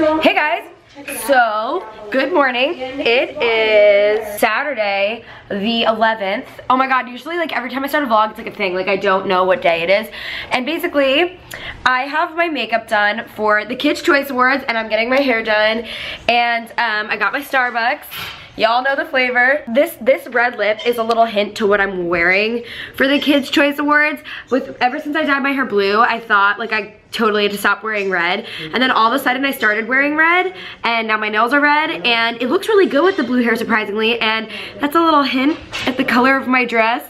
Hey guys, so good morning. It is Saturday the 11th. Oh my god, usually like every time I start a vlog it's like a thing, like I don't know what day it is. And basically I have my makeup done for the Kids Choice Awards and I'm getting my hair done. And I got my Starbucks. Y'all know the flavor. This red lip is a little hint to what I'm wearing for the Kids Choice Awards. Ever since I dyed my hair blue, I thought like I totally had to stop wearing red. And then all of a sudden I started wearing red and now my nails are red and it looks really good with the blue hair surprisingly, and that's a little hint at the color of my dress.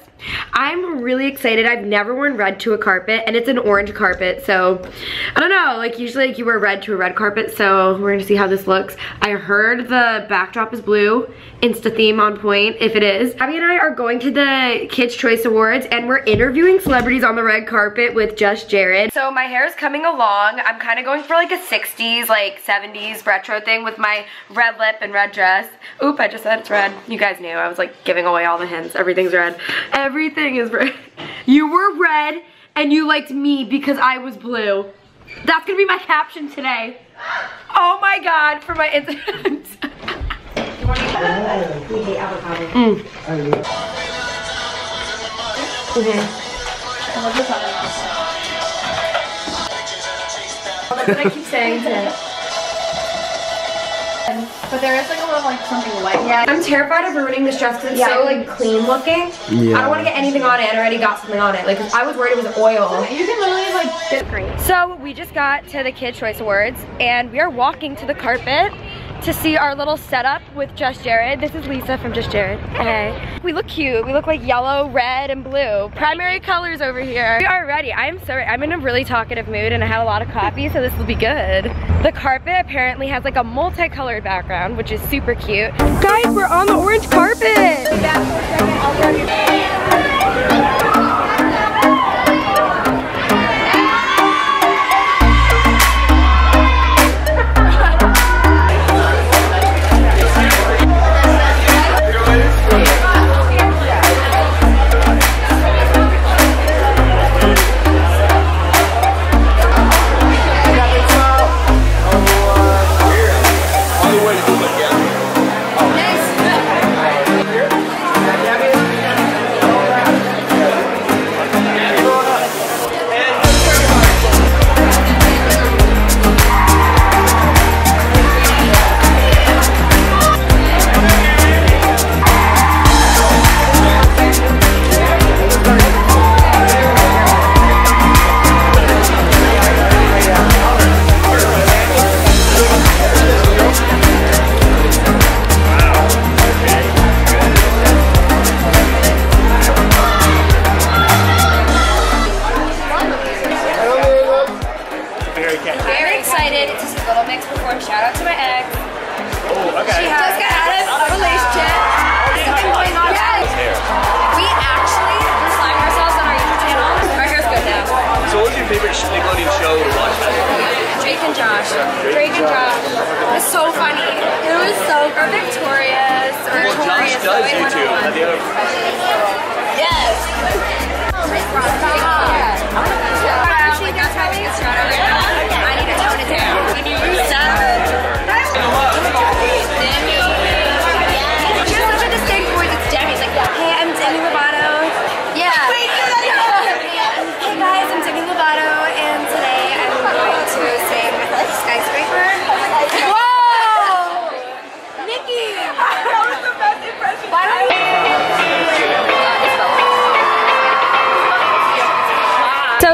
I'm really excited. I've never worn red to a carpet, and it's an orange carpet, so I don't know, like usually like you wear red to a red carpet, so we're gonna see how this looks. I heard the backdrop is blue. Insta theme on point if it is. Gabi and I are going to the Kids Choice Awards and we're interviewing celebrities on the red carpet with Just Jared. So my hair is coming along. I'm kind of going for like a 60s, like 70s retro thing with my red lip and red dress. Oop, I just said it's red. You guys knew. I was like giving away all the hints. Everything's red. Everything is red. You were red and you liked me because I was blue. That's gonna be my caption today. Oh my god, for my Instagram. I keep saying it. But there is like a little like something white. Yeah. I'm terrified of ruining this dress because it's so like clean looking. Yeah. I don't want to get anything on it. I already got something on it. Like I was worried it was oil. You can literally like get green. So we just got to the Kids Choice Awards and we are walking to the carpet to see our little setup with Just Jared. This is Lisa from Just Jared. Hey. We look cute. We look like yellow, red, and blue. Primary colors over here. We are ready. I am so ready. I'm in a really talkative mood and I had a lot of coffee, so this will be good. The carpet apparently has like a multicolored background, which is super cute. Guys, we're on the orange carpet.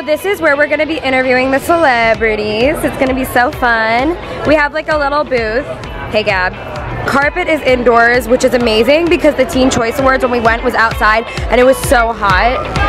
This is where we're gonna be interviewing the celebrities. It's gonna be so fun. We have like a little booth. Hey Gab. Carpet is indoors, which is amazing because the Teen Choice Awards when we went was outside and it was so hot.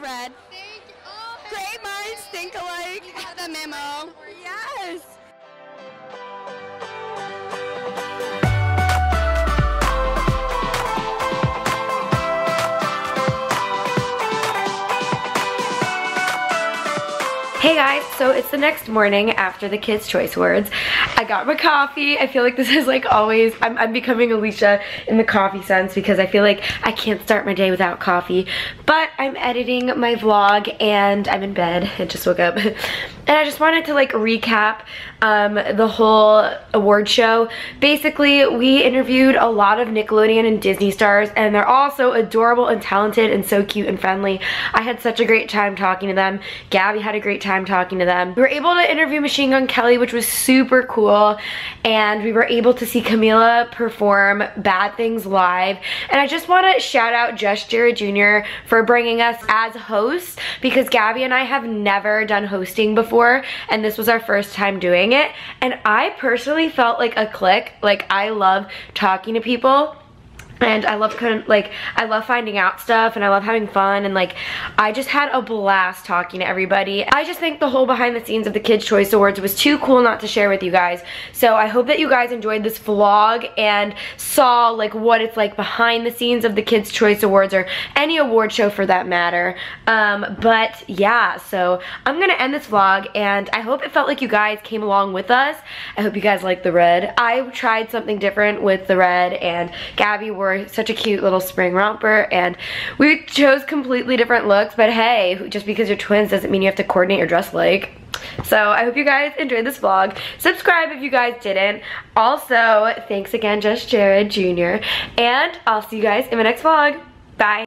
read. Great minds think alike. You got the memo. Yes. Hey guys, so it's the next morning after the Kids Choice Awards. I got my coffee. I feel like this is like always, I'm becoming Alicia in the coffee sense because I feel like I can't start my day without coffee. But I'm editing my vlog and I'm in bed. I just woke up. And I just wanted to like recap the whole award show. Basically, we interviewed a lot of Nickelodeon and Disney stars and they're all so adorable and talented and so cute and friendly. I had such a great time talking to them. Gabi had a great time talking to them. We were able to interview Machine Gun Kelly, which was super cool, and we were able to see Camila perform Bad Things live. And I just want to shout out Just Jared Jr. for bringing us as hosts, because Gabi and I have never done hosting before and this was our first time doing it, and I personally felt like a click. Like, I love talking to people and I love I love finding out stuff and I love having fun, and like I just had a blast talking to everybody. I just think the whole behind the scenes of the Kids Choice Awards was too cool not to share with you guys. So I hope that you guys enjoyed this vlog and saw like what it's like behind the scenes of the Kids Choice Awards, or any award show for that matter. But yeah, so I'm gonna end this vlog and I hope it felt like you guys came along with us. I hope you guys liked the red. I tried something different with the red, and Gabi were such a cute little spring romper, and we chose completely different looks, but hey, just because you're twins doesn't mean you have to coordinate your dress like. So I hope you guys enjoyed this vlog. Subscribe if you guys didn't. Also, thanks again, Just Jared Jr. And I'll see you guys in my next vlog. Bye.